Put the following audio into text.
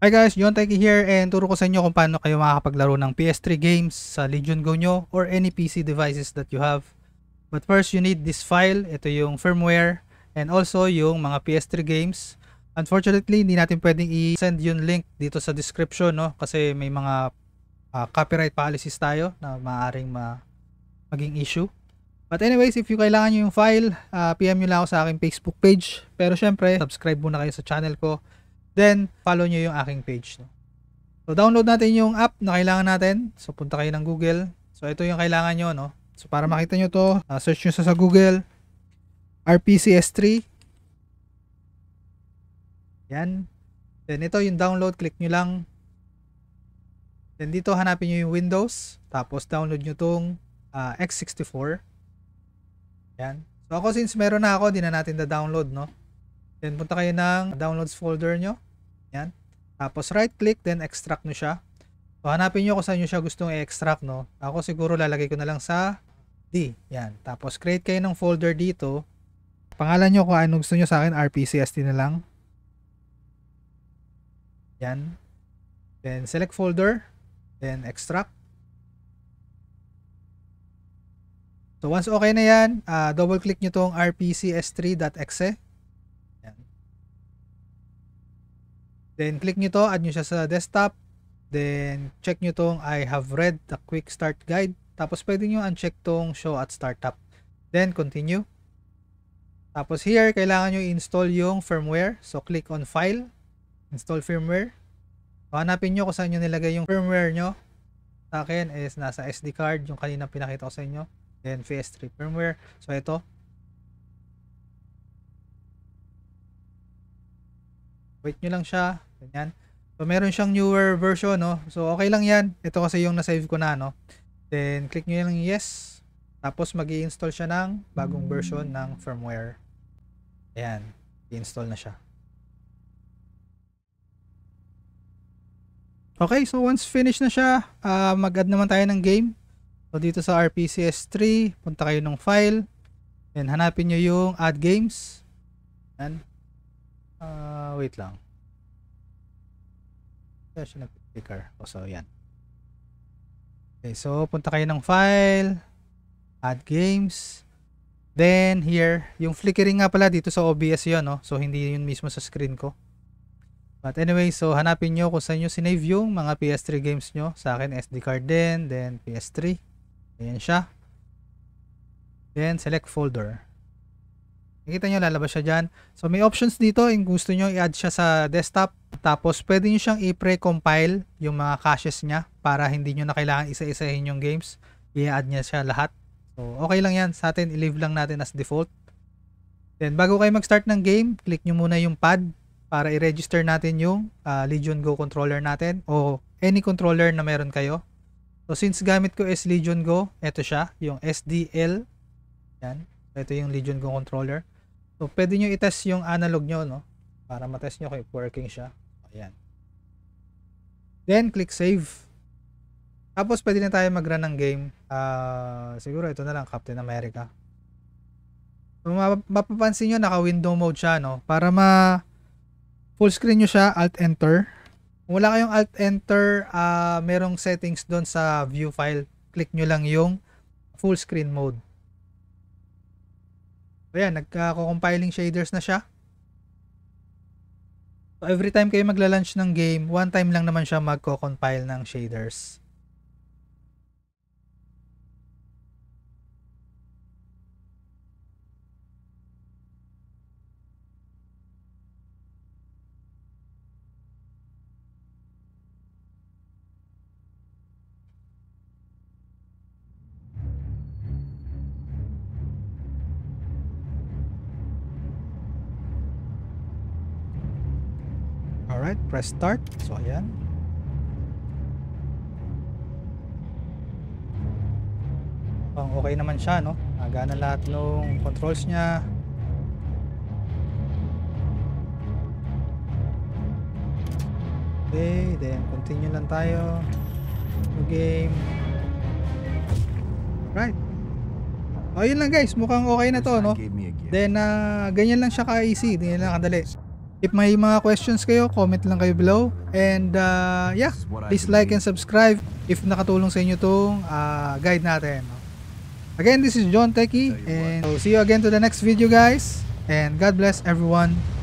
Hi guys, JonTechie here and turo ko sa inyo kung paano kayo makakapaglaro ng PS3 games sa Legion Go nyo or any PC devices that you have. But first you need this file, ito yung firmware and also yung mga PS3 games. Unfortunately, hindi natin pwedeng i-send yung link dito sa description no? Kasi may mga copyright policies tayo na maaaring maging issue. But anyways, if kailangan nyo yung file, PM nyo lang ako sa aking Facebook page. Pero syempre, subscribe muna kayo sa channel ko. Then, follow nyo yung aking page. No? So, download natin yung app na kailangan natin. So, punta kayo ng Google. So, ito yung kailangan nyo. No? So, para makita nyo to, search nyo sa Google. RPCS3. Yan. Then, ito yung download. Click nyo lang. Then, dito hanapin nyo yung Windows. Tapos, download nyo tong X64. Yan. So, ako since meron na ako, di na natin da-download. No? Then, punta kayo ng Downloads folder nyo. Yan. Tapos right click, then extract nyo siya. So hanapin nyo kung saan nyo siya gustong i-extract, no. Ako siguro lalagay ko na lang sa D. Yan. Tapos create kayo ng folder dito. Pangalan nyo kung anong gusto nyo, sa akin RPCST na lang. Yan. Then select folder, then extract. So once okay na yan, double click nyo tong RPCS3.exe. Then, click nyo to, add nyo siya sa desktop. Then, check nyo tong I have read the quick start guide. Tapos, pwede nyo uncheck tong show at startup. Then, continue. Tapos, here, kailangan nyo i-install yung firmware. So, click on file, install firmware. So, hanapin nyo kung saan nyo nilagay yung firmware nyo. Sa akin is nasa SD card, yung kanina pinakita ko sa inyo. Then, PS3 firmware. So, ito. Wait nyo lang siya. Ganyan. So, meron siyang newer version, no? So, okay lang yan. Ito kasi yung nasave ko na, no? Then, click nyo lang yes. Tapos, mag-i-install siya ng bagong version ng firmware. Ayan. I-install na siya. Okay. So, once finished na siya, mag-add naman tayo ng game. So, dito sa RPCS3, punta kayo ng file. Then, hanapin nyo yung add games. Ayan. Wait lang. Siya nag-clicker. So, yan. Okay, so, punta kayo ng file, add games, then, here, yung flickering nga pala, dito sa OBS yun, no? So, hindi yun mismo sa screen ko. But anyway, so, hanapin nyo kung saan nyo sinave yung mga PS3 games nyo. Sa akin, SD card din, then PS3. Ayan siya. Then, select folder. Nakita nyo, lalabas siya dyan. So, may options dito. Kung gusto nyo, i-add siya sa desktop. Tapos, pwede nyo siyang i-pre-compile yung mga caches niya para hindi nyo na kailangan isa-isahin yung games. I-add niya siya lahat. So, okay lang yan. Sa atin, i-leave lang natin as default. Then, bago kayo mag-start ng game, click nyo muna yung pad para i-register natin yung Legion Go controller natin o any controller na meron kayo. So, since gamit ko is Legion Go, eto siya, yung SDL. Yan. Ito yung Legion Go controller. So, pwede nyo itest yung analog nyo, no? Para matest nyo kung working siya. Ayan. Then, click save. Tapos, pwede na tayo mag-run ng game. Siguro, ito na lang, Captain America. So, mapapansin nyo, naka-window mode siya, no? Para ma-full screen nyo siya, Alt Enter. Kung wala kayong Alt Enter, merong settings doon sa view file. Click nyo lang yung full screen mode. Ayan, nagko-compiling shaders na siya. So, every time kayo magla-launch ng game, one time lang naman siya magko-compile ng shaders. Alright, press start. So, ayan. Okay naman siya, no? Nagana lahat ng controls niya. Okay, then continue lang tayo. New game. Right. So, ayun lang guys. Mukhang okay na to, no? Then ganyan lang siya ka-easy, ganyan lang kadali. If may mga questions kayo, comment lang kayo below. And yeah, please like and subscribe if nakatulong sa inyo itong guide natin. Again, this is JonTechie, and I'll see you again to the next video guys. And God bless everyone.